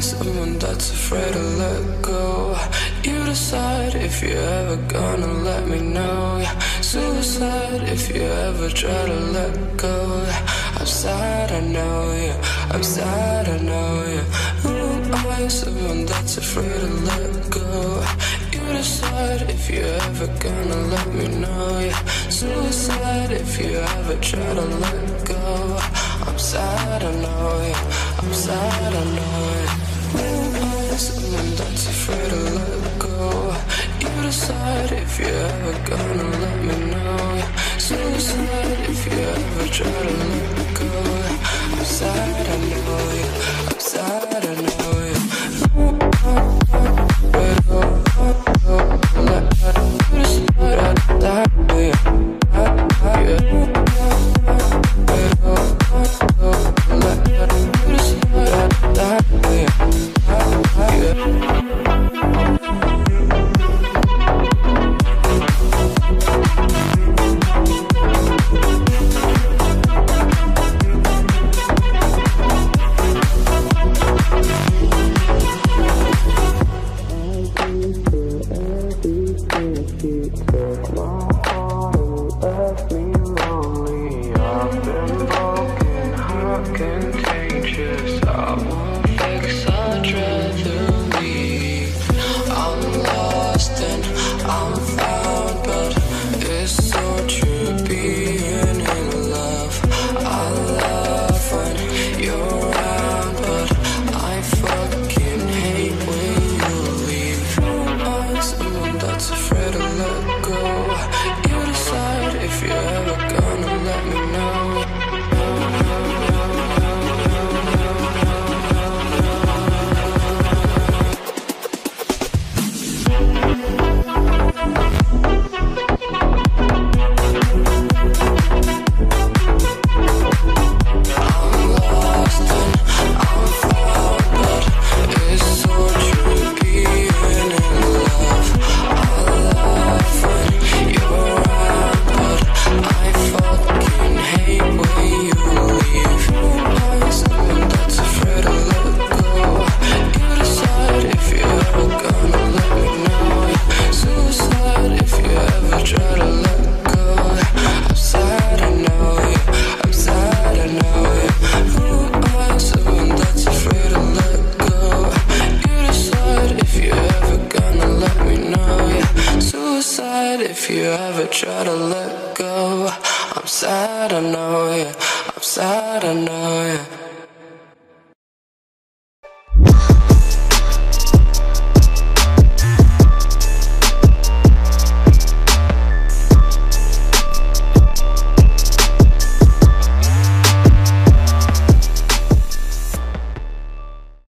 find someone that's afraid to let go. You decide if you're ever gonna let me know. Suicide if you ever try to let go. I'm sad, I know you. I'm sad, I know you. Who am I? Someone that's afraid to let go. You decide if you're ever gonna let me know. Yeah. Suicide if you ever try to let go. I'm sad, I know you. I'm sad, I know you. Who am I? Someone that's afraid to let go. You decide if you're ever gonna let me know. Yeah. Suicide if you ever try to let go. I'm sad, I know you. I'm sad, I know you. If you ever try to let go, I'm sad, I know.